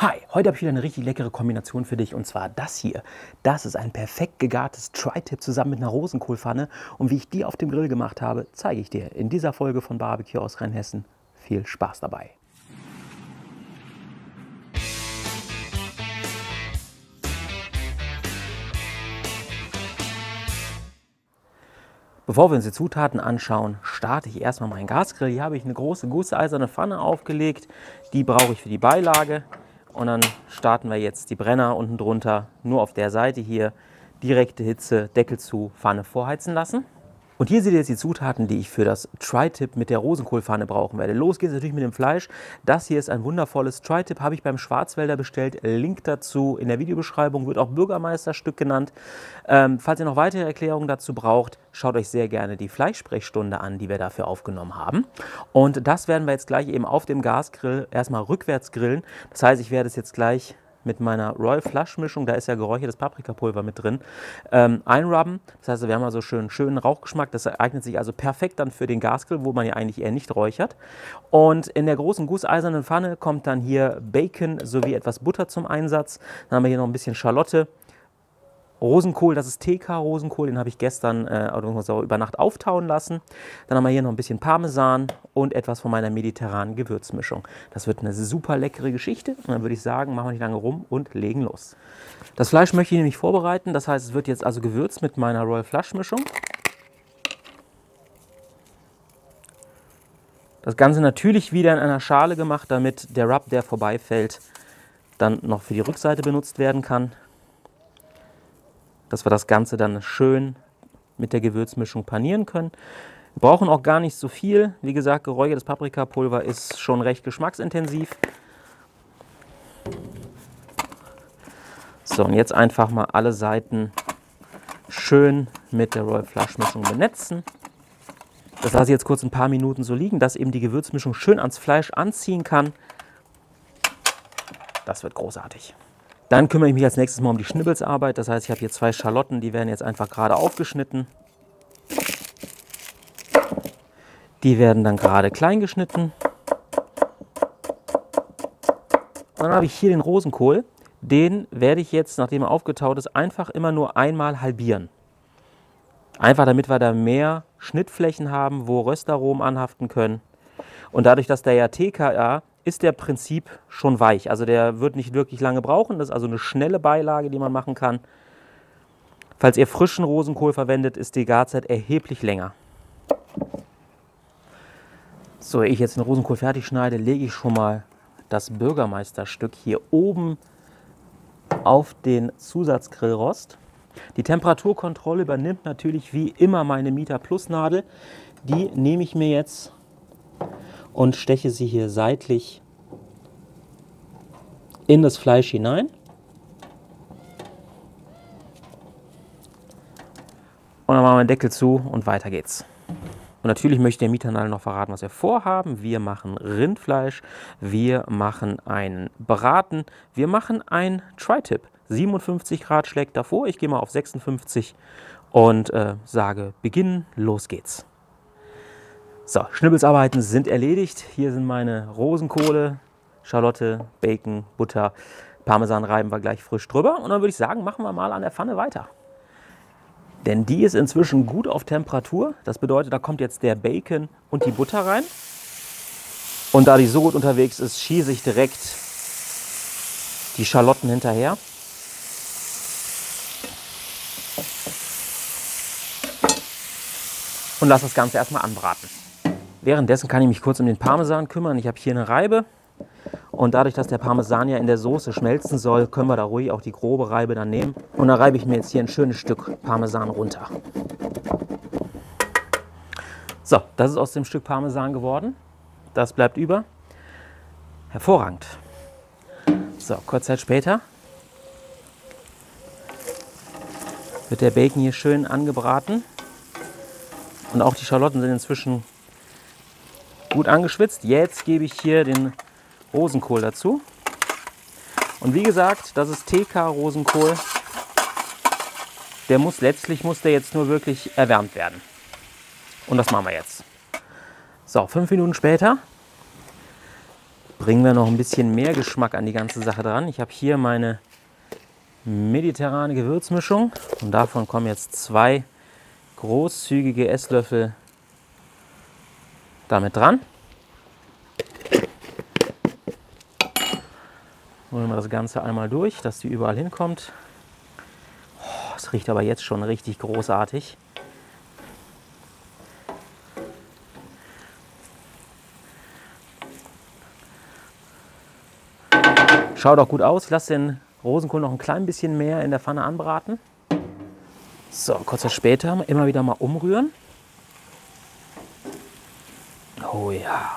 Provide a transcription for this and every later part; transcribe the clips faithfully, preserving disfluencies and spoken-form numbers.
Hi, heute habe ich wieder eine richtig leckere Kombination für dich und zwar das hier. Das ist ein perfekt gegartes Tri-Tip zusammen mit einer Rosenkohlpfanne und wie ich die auf dem Grill gemacht habe, zeige ich dir in dieser Folge von Barbecue aus Rheinhessen. Viel Spaß dabei! Bevor wir uns die Zutaten anschauen, starte ich erstmal meinen Gasgrill. Hier habe ich eine große gusseiserne Pfanne aufgelegt. Die brauche ich für die Beilage. Und dann starten wir jetzt die Brenner unten drunter, nur auf der Seite hier. Direkte Hitze, Deckel zu, Pfanne vorheizen lassen. Und hier seht ihr jetzt die Zutaten, die ich für das Tri-Tip mit der Rosenkohlpfanne brauchen werde. Los geht es natürlich mit dem Fleisch. Das hier ist ein wundervolles Tri-Tip, habe ich beim Schwarzwälder bestellt. Link dazu in der Videobeschreibung, wird auch Bürgermeisterstück genannt. Ähm, falls ihr noch weitere Erklärungen dazu braucht, schaut euch sehr gerne die Fleischsprechstunde an, die wir dafür aufgenommen haben. Und das werden wir jetzt gleich eben auf dem Gasgrill erstmal rückwärts grillen. Das heißt, ich werde es jetzt gleich mit meiner Royal Flush Mischung, da ist ja geräuchertes Paprikapulver mit drin, ähm, einrubben. Das heißt, wir haben also schön, schönen Rauchgeschmack. Das eignet sich also perfekt dann für den Gasgrill, wo man ja eigentlich eher nicht räuchert. Und in der großen gusseisernen Pfanne kommt dann hier Bacon sowie etwas Butter zum Einsatz. Dann haben wir hier noch ein bisschen Schalotte. Rosenkohl, das ist T K-Rosenkohl, den habe ich gestern äh, über Nacht auftauen lassen. Dann haben wir hier noch ein bisschen Parmesan und etwas von meiner mediterranen Gewürzmischung. Das wird eine super leckere Geschichte und dann würde ich sagen, machen wir nicht lange rum und legen los. Das Fleisch möchte ich nämlich vorbereiten, das heißt, es wird jetzt also gewürzt mit meiner Royal Flush Mischung. Das Ganze natürlich wieder in einer Schale gemacht, damit der Rub, der vorbeifällt, dann noch für die Rückseite benutzt werden kann. Dass wir das Ganze dann schön mit der Gewürzmischung panieren können. Wir brauchen auch gar nicht so viel. Wie gesagt, geräuchertes Paprikapulver ist schon recht geschmacksintensiv. So, und jetzt einfach mal alle Seiten schön mit der Royal Flush Mischung benetzen. Das lasse ich jetzt kurz ein paar Minuten so liegen, dass eben die Gewürzmischung schön ans Fleisch anziehen kann. Das wird großartig. Dann kümmere ich mich als nächstes mal um die Schnibbelsarbeit. Das heißt, ich habe hier zwei Schalotten, die werden jetzt einfach gerade aufgeschnitten. Die werden dann gerade klein geschnitten. Und dann habe ich hier den Rosenkohl. Den werde ich jetzt, nachdem er aufgetaut ist, einfach immer nur einmal halbieren. Einfach damit wir da mehr Schnittflächen haben, wo Röstaromen anhaften können. Und dadurch, dass der ja T K A ist, der Prinzip schon weich. Also der wird nicht wirklich lange brauchen. Das ist also eine schnelle Beilage, die man machen kann. Falls ihr frischen Rosenkohl verwendet, ist die Garzeit erheblich länger. So, ehe ich jetzt den Rosenkohl fertig schneide, lege ich schon mal das Bürgermeisterstück hier oben auf den Zusatzgrillrost. Die Temperaturkontrolle übernimmt natürlich wie immer meine MEATER+ Nadel. Die nehme ich mir jetzt und steche sie hier seitlich in das Fleisch hinein. Und dann machen wir den Deckel zu und weiter geht's. Und natürlich möchte der MEATER+ noch verraten, was wir vorhaben. Wir machen Rindfleisch, wir machen einen Braten, wir machen ein Tri-Tip. siebenundfünfzig Grad schlägt davor, ich gehe mal auf sechsundfünfzig und äh, sage beginnen, los geht's. So, Schnibbelsarbeiten sind erledigt. Hier sind meine Rosenkohle, Schalotte, Bacon, Butter, Parmesan reiben wir gleich frisch drüber. Und dann würde ich sagen, machen wir mal an der Pfanne weiter. Denn die ist inzwischen gut auf Temperatur. Das bedeutet, da kommt jetzt der Bacon und die Butter rein. Und da die so gut unterwegs ist, schieße ich direkt die Schalotten hinterher. Und lasse das Ganze erstmal anbraten. Währenddessen kann ich mich kurz um den Parmesan kümmern. Ich habe hier eine Reibe und dadurch, dass der Parmesan ja in der Soße schmelzen soll, können wir da ruhig auch die grobe Reibe dann nehmen. Und da reibe ich mir jetzt hier ein schönes Stück Parmesan runter. So, das ist aus dem Stück Parmesan geworden. Das bleibt über. Hervorragend. So, kurze Zeit später wird der Bacon hier schön angebraten. Und auch die Schalotten sind inzwischen gut angeschwitzt. Jetzt gebe ich hier den Rosenkohl dazu. Und wie gesagt, das ist T K-Rosenkohl. Der muss letztlich, muss der jetzt nur wirklich erwärmt werden. Und das machen wir jetzt. So, fünf Minuten später bringen wir noch ein bisschen mehr Geschmack an die ganze Sache dran. Ich habe hier meine mediterrane Gewürzmischung und davon kommen jetzt zwei großzügige Esslöffel damit dran. Holen wir das Ganze einmal durch, dass die überall hinkommt. Oh, es riecht aber jetzt schon richtig großartig. Schaut auch gut aus. Ich lasse den Rosenkohl noch ein klein bisschen mehr in der Pfanne anbraten. So, kurz später immer wieder mal umrühren. Oh ja.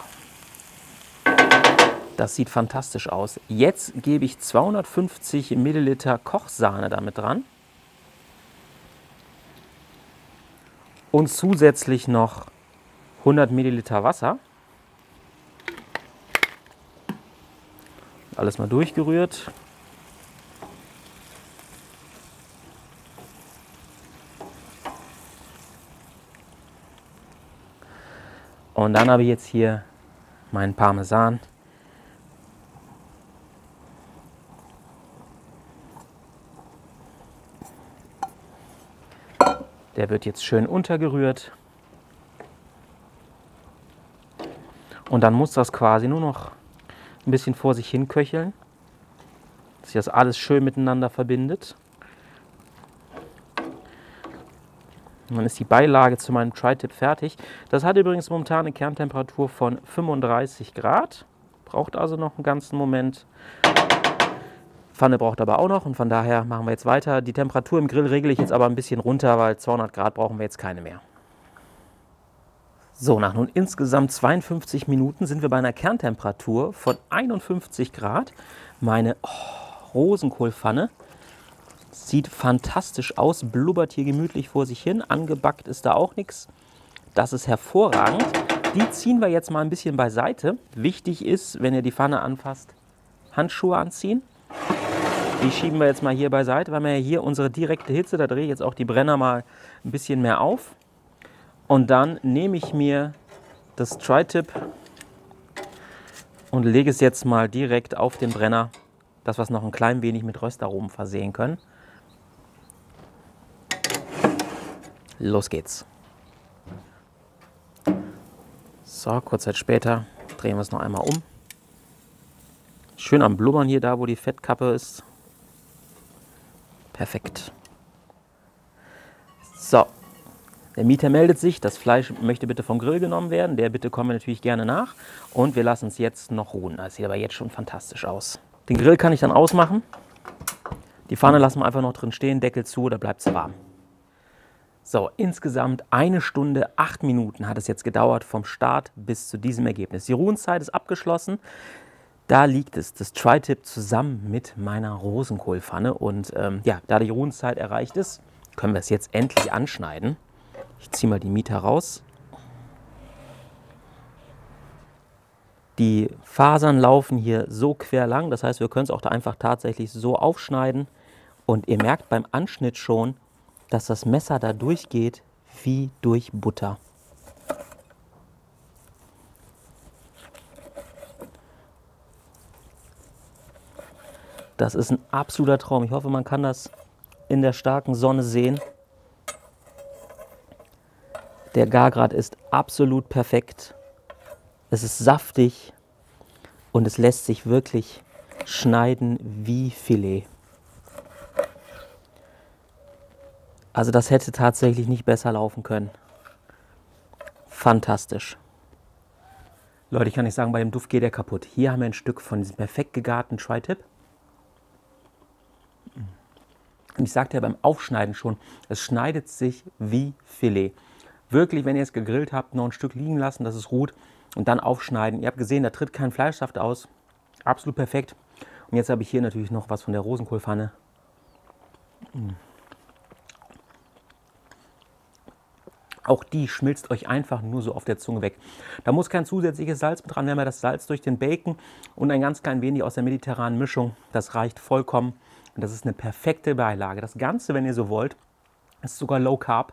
Das sieht fantastisch aus. Jetzt gebe ich zweihundertfünfzig Milliliter Kochsahne damit dran. Und zusätzlich noch hundert Milliliter Wasser. Alles mal durchgerührt. Und dann habe ich jetzt hier meinen Parmesan. Der wird jetzt schön untergerührt. Und dann muss das quasi nur noch ein bisschen vor sich hin köcheln, dass sich das alles schön miteinander verbindet. Und dann ist die Beilage zu meinem Tri-Tip fertig. Das hat übrigens momentan eine Kerntemperatur von fünfunddreißig Grad. Braucht also noch einen ganzen Moment. Pfanne braucht aber auch noch und von daher machen wir jetzt weiter. Die Temperatur im Grill regle ich jetzt aber ein bisschen runter, weil zweihundert Grad brauchen wir jetzt keine mehr. So, nach nun insgesamt zweiundfünfzig Minuten sind wir bei einer Kerntemperatur von einundfünfzig Grad. Meine oh, Rosenkohlpfanne sieht fantastisch aus, blubbert hier gemütlich vor sich hin. Angebackt ist da auch nichts. Das ist hervorragend. Die ziehen wir jetzt mal ein bisschen beiseite. Wichtig ist, wenn ihr die Pfanne anfasst, Handschuhe anziehen. Die schieben wir jetzt mal hier beiseite, weil wir ja hier unsere direkte Hitze, da drehe ich jetzt auch die Brenner mal ein bisschen mehr auf. Und dann nehme ich mir das Tri-Tip und lege es jetzt mal direkt auf den Brenner, dass wir es noch ein klein wenig mit Röstaromen versehen können. Los geht's. So, kurz Zeit später drehen wir es noch einmal um. Schön am Blubbern hier, da wo die Fettkappe ist. Perfekt. So. Der Mieter meldet sich, das Fleisch möchte bitte vom Grill genommen werden. Der Bitte kommen wir natürlich gerne nach. Und wir lassen es jetzt noch ruhen. Das sieht aber jetzt schon fantastisch aus. Den Grill kann ich dann ausmachen. Die Pfanne lassen wir einfach noch drin stehen, Deckel zu, da bleibt es warm. So, insgesamt eine Stunde, acht Minuten hat es jetzt gedauert vom Start bis zu diesem Ergebnis. Die Ruhenzeit ist abgeschlossen. Da liegt es, das Tri-Tip zusammen mit meiner Rosenkohlpfanne. Und ähm, ja, da die Ruhenzeit erreicht ist, können wir es jetzt endlich anschneiden. Ich ziehe mal die MEATER raus. Die Fasern laufen hier so quer lang, das heißt, wir können es auch da einfach tatsächlich so aufschneiden. Und ihr merkt beim Anschnitt schon, dass das Messer da durchgeht wie durch Butter. Das ist ein absoluter Traum. Ich hoffe, man kann das in der starken Sonne sehen. Der Gargrad ist absolut perfekt, es ist saftig und es lässt sich wirklich schneiden wie Filet. Also das hätte tatsächlich nicht besser laufen können. Fantastisch. Leute, ich kann nicht sagen, bei dem Duft geht er kaputt. Hier haben wir ein Stück von diesem perfekt gegarten Tri-Tip. Und ich sagte ja beim Aufschneiden schon, es schneidet sich wie Filet. Wirklich, wenn ihr es gegrillt habt, noch ein Stück liegen lassen, dass es ruht und dann aufschneiden. Ihr habt gesehen, da tritt kein Fleischsaft aus. Absolut perfekt. Und jetzt habe ich hier natürlich noch was von der Rosenkohlpfanne. Auch die schmilzt euch einfach nur so auf der Zunge weg. Da muss kein zusätzliches Salz mit dran. Wir haben ja das Salz durch den Bacon und ein ganz klein wenig aus der mediterranen Mischung. Das reicht vollkommen. Und das ist eine perfekte Beilage. Das Ganze, wenn ihr so wollt, ist sogar Low Carb.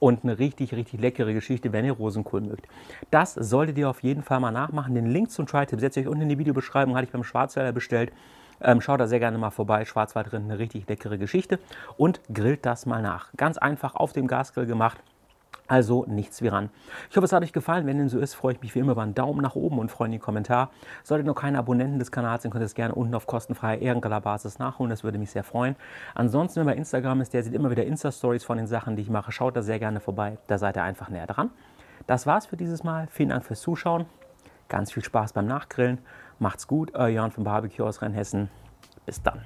und eine richtig, richtig leckere Geschichte, wenn ihr Rosenkohl mögt. Das solltet ihr auf jeden Fall mal nachmachen. Den Link zum Tri-Tipp setze ich euch unten in die Videobeschreibung, hatte ich beim Schwarzwälder bestellt. Ähm, schaut da sehr gerne mal vorbei, Schwarzwälder drin, eine richtig leckere Geschichte, und grillt das mal nach. Ganz einfach auf dem Gasgrill gemacht, also nichts wie ran. Ich hoffe, es hat euch gefallen. Wenn dem so ist, freue ich mich wie immer über einen Daumen nach oben und freue mich in den Kommentar. Solltet ihr noch keine Abonnenten des Kanals sind, könnt ihr es gerne unten auf kostenfreier Ehrengelderbasis nachholen, das würde mich sehr freuen. Ansonsten, wenn bei Instagram ist, der sieht immer wieder Insta-Stories von den Sachen, die ich mache, schaut da sehr gerne vorbei, da seid ihr einfach näher dran. Das war's für dieses Mal, vielen Dank fürs Zuschauen, ganz viel Spaß beim Nachgrillen. Macht's gut, euer Jörn vom Barbecue aus Rheinhessen. Bis dann.